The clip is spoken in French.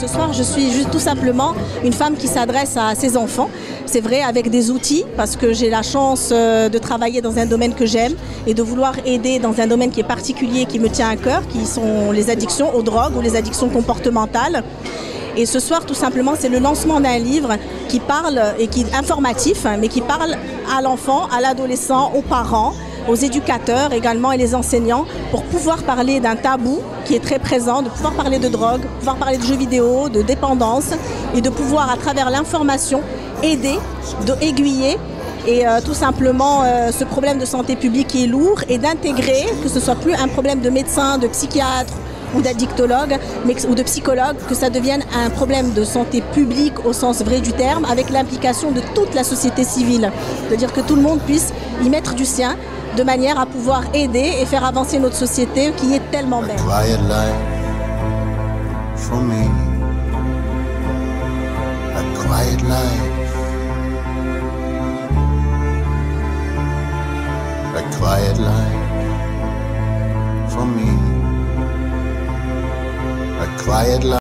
Ce soir, je suis juste tout simplement une femme qui s'adresse à ses enfants. C'est vrai, avec des outils, parce que j'ai la chance de travailler dans un domaine que j'aime et de vouloir aider dans un domaine qui est particulier, qui me tient à cœur, qui sont les addictions aux drogues ou les addictions comportementales. Et ce soir, tout simplement, c'est le lancement d'un livre qui parle, et qui est informatif, mais qui parle à l'enfant, à l'adolescent, aux parents, aux éducateurs également et les enseignants, pour pouvoir parler d'un tabou qui est très présent, de pouvoir parler de drogue, de pouvoir parler de jeux vidéo, de dépendance, et de pouvoir à travers l'information aider, aiguiller, et tout simplement ce problème de santé publique qui est lourd, et d'intégrer que ce soit plus un problème de médecin, de psychiatre ou d'addictologue ou de psychologue, que ça devienne un problème de santé publique au sens vrai du terme, avec l'implication de toute la société civile, c'est-à-dire que tout le monde puisse y mettre du sien, de manière à pouvoir aider et faire avancer notre société qui est tellement belle. A quiet life.